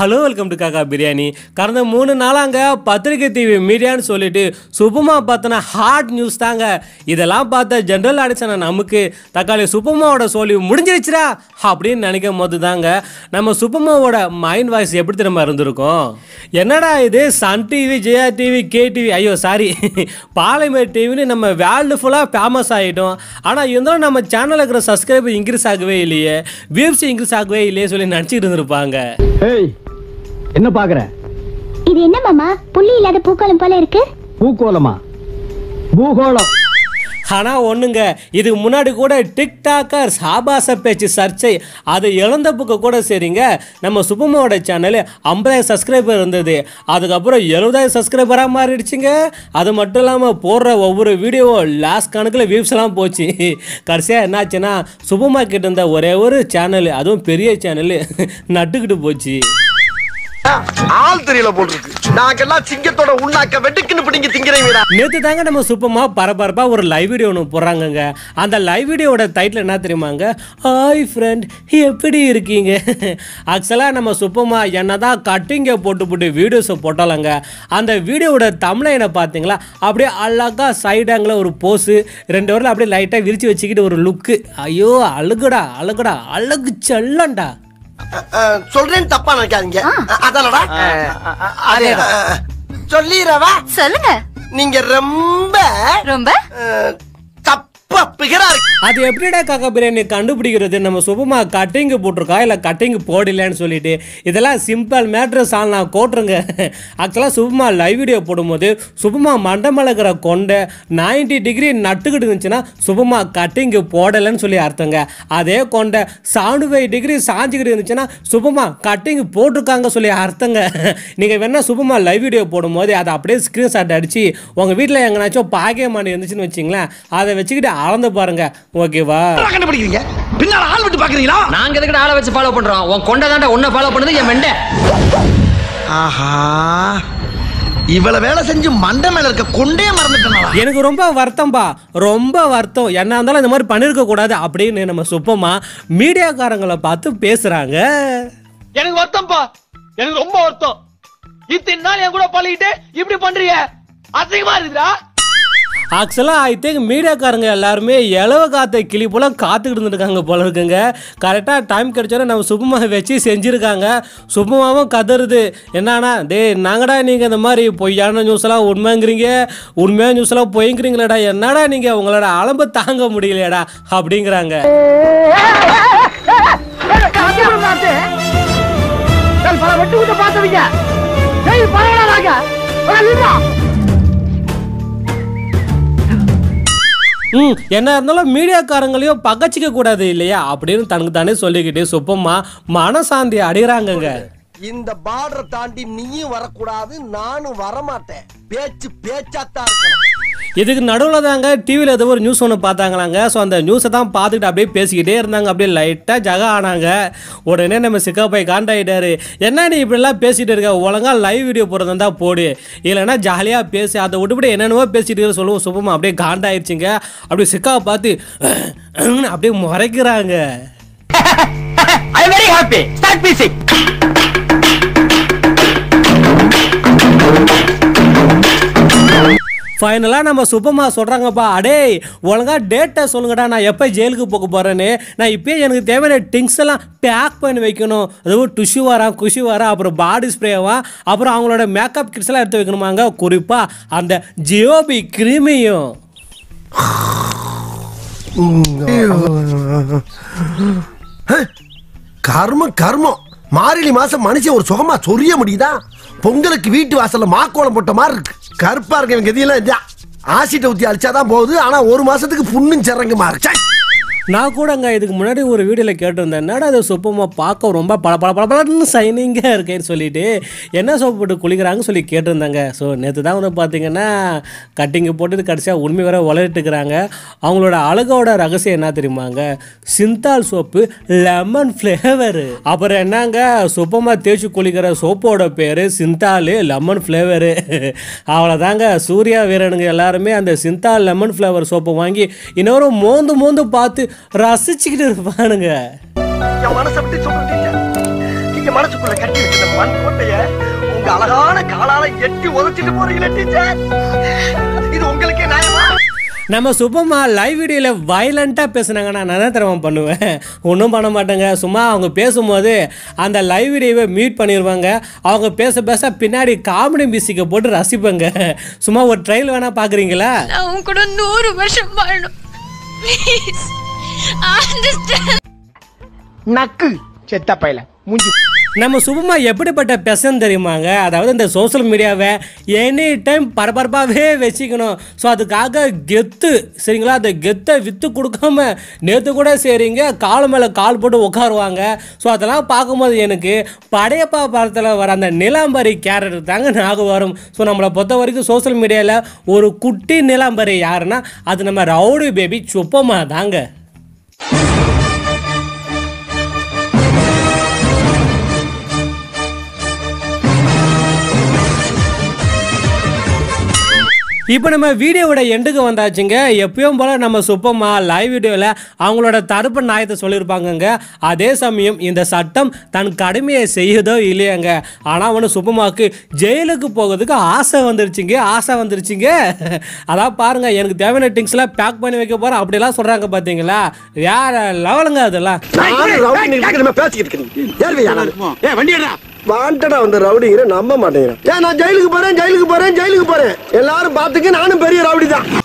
Hello welcome to காக்கா பிரியாணி. கடந்த 3 நாளாங்க பத்திரிகை டிவி மீடியான்னு சொல்லிட்டு சுபமா பார்த்தினா ஹாட் நியூஸ் தாங்க. இதெல்லாம் பார்த்தா ஜென்ரல் ஆடிச்சன நமக்கு தக்காளி சுபமாவோட சொல்லி முடிஞ்சிருச்சுடா அப்படின்னு நினைக்கும் போது தாங்க நம்ம சுபமாவோட மைண்ட் வாய்ஸ் எப்படி திரும்ப இருந்திருக்கும். என்னடா இது Sun TV, Jaya TV, K TV, ஐயோ சாரி பார்லிமெண்ட் டிவின்னு நம்ம வேர்ல்டு ஃபுல்லாக ஃபேமஸ் ஆகிட்டோம். ஆனால் இருந்தாலும் நம்ம சேனலில் இருக்கிற சப்ஸ்கிரைபர் இன்க்ரீஸ் ஆகவே இல்லையே, வியூஸ் இன்க்ரீஸ் ஆகவே இல்லையே சொல்லி நினச்சிட்டு இருந்திருப்பாங்க. என்ன பாக்குற? இது என்ன மாமா புள்ளி இல்லாத பூக்கோளம் போல இருக்கு? பூக்கோளமா? பூகோளம். ஆனால் ஒன்றுங்க, இதுக்கு முன்னாடி கூட டிக்டாக்கர் சாபாச பேச்சு சர்ச்சை அது இழந்த புக்கு கூட சரிங்க நம்ம சுபமாவோட சேனலு 50,000 சப்ஸ்கிரைபர் இருந்தது, அதுக்கப்புறம் 70,000 சப்ஸ்கிரைபராக மாறிடுச்சுங்க. அது மட்டும் இல்லாமல் போடுற ஒவ்வொரு வீடியோவும் லாஸ்ட் கணக்கில் வியூஸ்லாம் போச்சு. கடைசியாக என்னாச்சுன்னா சுபமா கிட்ட இருந்த ஒரே ஒரு சேனல், அதுவும் பெரிய சேனல், நட்டுக்கிட்டு போச்சு. நேத்து தாங்க நம்ம சுபமா பரபரப்பா ஒரு லைவ் வீடியோ ஒன்று போடுறாங்க. அந்த லைவ் வீடியோட டைட்டில் என்ன தெரியுமாங்க? ஹாய் ஃப்ரெண்ட், எப்படி இருக்கீங்க? ஆக்சுவலாக நம்ம சுபமா என்னதான் கட்டிங்கை போட்டு வீடியோஸை போட்டாலங்க அந்த வீடியோட தம்ப்லைனை பார்த்தீங்களா, அப்படியே அழகா சைடாங்கள ஒரு போஸு 2 வரல அப்படியே லைட்டாக விரிச்சு வச்சுக்கிட்டு ஒரு லுக்கு. ஐயோ அழுகுடா அழுகுடா அழகு செல்லண்டா. சொல்றேன் தப்பா நினைக்காதீங்க, அதனடா அதேடா சொல்லிரவா சொல்லுங்க. நீங்க ரொம்ப ரொம்ப தப்பா பிகரா இருக்கு. அது எப்படிடா காக்கா பிரியாணி கண்டுபிடிக்கிறது நம்ம சுபமா கட்டிங்கு போட்டிருக்கா இல்லை கட்டிங் போடலன்னு சொல்லிட்டு? இதெல்லாம் சிம்பிள் மேட்ரஸ் ஆல் நான் கோட்டுருங்க. ஆக்சுவலாக சுபமா லைவ் வீடியோ போடும்போது சுபமா மண்டமலக்கிற கொண்டை 90 டிகிரி நட்டுக்கிட்டு இருந்துச்சுன்னா சுபமா கட்டிங்கு போடலைன்னு சொல்லி அர்த்தங்க. அதே கொண்டை 75 டிகிரி சாஞ்சிக்கிட்டு இருந்துச்சுன்னா சுபமா கட்டிங்கு போட்டிருக்காங்க சொல்லி அர்த்தங்க. நீங்கள் வேணா சுபமா லைவ் வீடியோ போடும்போது அதை அப்படியே ஸ்க்ரீன்ஷாட் அடித்து உங்கள் வீட்டில் எங்கனாச்சும் பாக்கியமானி இருந்துச்சுன்னு வச்சிங்களேன், அதை வச்சுக்கிட்டு அளந்து பாருங்க. ஓகேவா? கண்டுபிடிக்கிறீங்க பின்னால ஆள் விட்டு பாக்குறீங்களா? நாங்க எதுக்கு ஆளை வச்சு ஃபாலோ பண்றோம்? உன் கொண்டதாண்டா உன்னை ஃபாலோ பண்ணுது என் மெண்டை. ஆஹா, இவ்வளவு வேலை செஞ்சு மண்டை மேல இருக்க கொண்டே மறந்துட்டேன். எனக்கு ரொம்ப வருத்தம்பா, ரொம்ப வருத்தம். என்ன இருந்தாலும் இந்த மாதிரி பண்ணிருக்க கூடாது அப்படின்னு நம்ம சுபமா மீடியாக்காரங்களை பார்த்து பேசுறாங்க. எனக்கு வருத்தம்பா, எனக்கு ரொம்ப வருத்தம். இத்தனை நாள் என் கூட பழகிட்டு இப்படி பண்றீங்க, அதிகமா இருக்குதா? ஆக்சுவலாக ஐ திங்க் மீடியாக்காரங்க எல்லாருமே இலவ காத்த கிளி போல் காத்துக்கிட்டு இருந்துருக்காங்க போல இருக்குங்க. கரெக்டாக டைம் கிடைச்சோன்னா நம்ம சுபமாக வச்சு செஞ்சுருக்காங்க. சுபமாகவும் கதறுது என்னன்னா, டே நாங்கடா நீங்கள் இந்த மாதிரி பொய்யான நியூஸ்லாம் உண்மைங்கிறீங்க, உண்மையான நியூஸ்லாம் பொய்ங்கிறீங்களேடா, என்னடா நீங்கள் உங்களோட அலம்பு தாங்க முடியலையடா அப்படிங்கிறாங்க. என்ன இருந்தாலும் மீடியாக்காரங்களையும் பகச்சிக்க கூடாது இல்லையா அப்படின்னு தனக்கு தானே சொல்லிக்கிட்டு சுபமா மனசாந்தி அடைகிறாங்க. இந்த பார்டரை தாண்டி நீயும் வரக்கூடாது, நானும் வரமாட்டேன், பேச்சு பேச்சாத்தான். இதுக்கு நடுவில் தாங்க டிவியில் ஏதோ ஒரு நியூஸ் ஒன்று பார்த்தாங்களாங்க. ஸோ அந்த நியூஸை தான் பார்த்துக்கிட்டு அப்படியே பேசிக்கிட்டே இருந்தாங்க. அப்படியே லைட்டாக ஜக ஆனாங்க. உடனே நம்ம சிக்கா போய் காண்டாகிட்டாரு, என்ன நீ இப்படிலாம் பேசிகிட்டு இருக்க, ஒழுங்காக லைவ் வீடியோ போடுறது தான் போடு, இல்லைன்னா ஜாலியாக பேசி அதை விட்டுப்படி என்னென்னவோ பேசிகிட்டு இருக்க சொல்லுவோம். சுபமா அப்படியே காண்டாயிடுச்சுங்க. அப்படியே சிக்காவை பார்த்து அப்படியே முறைக்கிறாங்க. I am very happy, start பீசிங். ஃபைனலாக நம்ம சுபமா சொல்கிறாங்கப்பா, அடே ஒழுங்காக டேட்டை சொல்லுங்கடா, நான் எப்போ ஜெயிலுக்கு போக போகிறேன்னு, நான் இப்போயே எனக்கு தேவையான டிங்ஸ் எல்லாம் பேக் பண்ணி வைக்கணும், அதுவும் டிஷ்யூ வாரம், குஷி வாரம், அப்புறம் பாடி ஸ்ப்ரேவா, அப்புறம் அவங்களோட மேக்கப் கிட்ஸ்லாம் எடுத்து வைக்கணுமாங்க, குறிப்பாக அந்த ஜியோபி கிருமியும். கர்மம் கர்மம், மார்கழி மாதம் மனுஷன் ஒரு சுகமாக சொரிய முடியுதா? பொங்கலுக்கு வீட்டு வாசலில் மாக்கோளம் போட்ட மாதிரி இருக்கு. கருப்பா இருக்கு இவங்க கதியெல்லாம் ஆசிட்ட ஊற்றி அழிச்சாதான் போகுது, ஆனால் ஒரு மாதத்துக்கு புண்ணும் சரங்குமா இருக்கு. நான் கூட அங்கே இதுக்கு முன்னாடி ஒரு வீடியோவில் கேட்டிருந்தேன், என்னடா அது சொப்பமா பார்க்க ரொம்ப பல சைனிங்காக இருக்கேன்னு சொல்லிட்டு என்ன சோப்பு போட்டு குளிக்கிறாங்கன்னு சொல்லி கேட்டிருந்தாங்க. ஸோ நேற்று தான் வந்து பார்த்திங்கன்னா கட்டிங்கை போட்டு கடைசியாக உண்மை வர வளர்ட்டுக்கிறாங்க. அவங்களோட அழகோட ரகசியம் என்ன தெரியுமாங்க, சிந்தால் சோப்பு லெமன் ஃப்ளேவர். அப்புறம் என்னங்க சொப்பமாக தேய்ச்சி குளிக்கிற சோப்போட பேர் சிந்தால் லெமன் ஃப்ளேவரு. அவ்வளோதாங்க, சூர்யா வீரனுங்க எல்லாருமே அந்த சிந்தால் லெமன் ஃப்ளேவர் சோப்பை வாங்கி இன்னொரு மோந்து மோந்து பார்த்து ரசிச்சுக்கிட்டு இருப்பானுங்க. நம்ம சுபமா லைவ் வீடியோவில் வயலண்ட்டாக பேசுனாங்க, நான் என்ன தரமாக பண்ணுவேன், ஒன்றும் பண்ண மாட்டேங்க. சும்மா அவங்க பேசும்போது அந்த லைவ் வீடியோவை மியூட் பண்ணிடுவாங்க. அவங்க பேச பேச பின்னாடி காமெடி மியூசிக்கை போட்டு ரசிப்பாங்க. சும்மா ஒரு ட்ரையல் வேணால் பார்க்குறீங்களா? அவங்க கூட 100 வருஷம் வாழணும். நக்கு செத்த பையல மூஞ்சி. நம்ம சுபமா எப்படிப்பட்ட பெசன் தெரியுமாங்க, அதாவது இந்த சோசியல் மீடியாவை எனி டைம் பரபரப்பாகவே வச்சுக்கணும். ஸோ அதுக்காக கெத்து சரிங்களா, அந்த கெத்தை விற்று கொடுக்காம நேற்று கூட சரிங்க கால் மேலே கால் போட்டு உட்காருவாங்க. ஸோ அதெல்லாம் பார்க்கும்போது எனக்கு படையப்பா படத்தில் வர அந்த நிலாம்பரி கேரக்டர் தாங்க ஞாபகம் வரும். ஸோ நம்மளை பொறுத்த வரைக்கும் சோசியல் மீடியாவில் ஒரு குட்டி நிலாம்பரி யாருன்னா அது நம்ம ரவுடி பேபி சுப்பமா தாங்க. இப்போ நம்ம வீடியோவோட எண்டுக்கு வந்தாச்சுங்க. எப்பயும் போல் நம்ம சுப்பமா லைவ் வீடியோவில் அவங்களோட தரப்பு நியாயத்தை சொல்லியிருப்பாங்கங்க. அதே சமயம் இந்த சட்டம் தன் கடுமையை செய்யுதோ இல்லையாங்க, ஆனால் ஒன்று சுப்பமாவுக்கு ஜெயிலுக்கு போகிறதுக்கு ஆசை வந்துருச்சுங்க. அதான் பாருங்கள், எனக்கு தேவையான திங்ஸ்லாம் பேக் பண்ணி வைக்க போகிறேன் அப்படிலாம் சொல்கிறாங்க. பார்த்தீங்களா வேற லெவலுங்க அதெல்லாம். வாண்டடா வந்து ரவுடிங்கிற நம்ப மாட்டேங்கிறேன். நான் ஜெயிலுக்கு போறேன் எல்லாரும் பாத்துக்க, நானும் பெரிய ரவுடி தான்.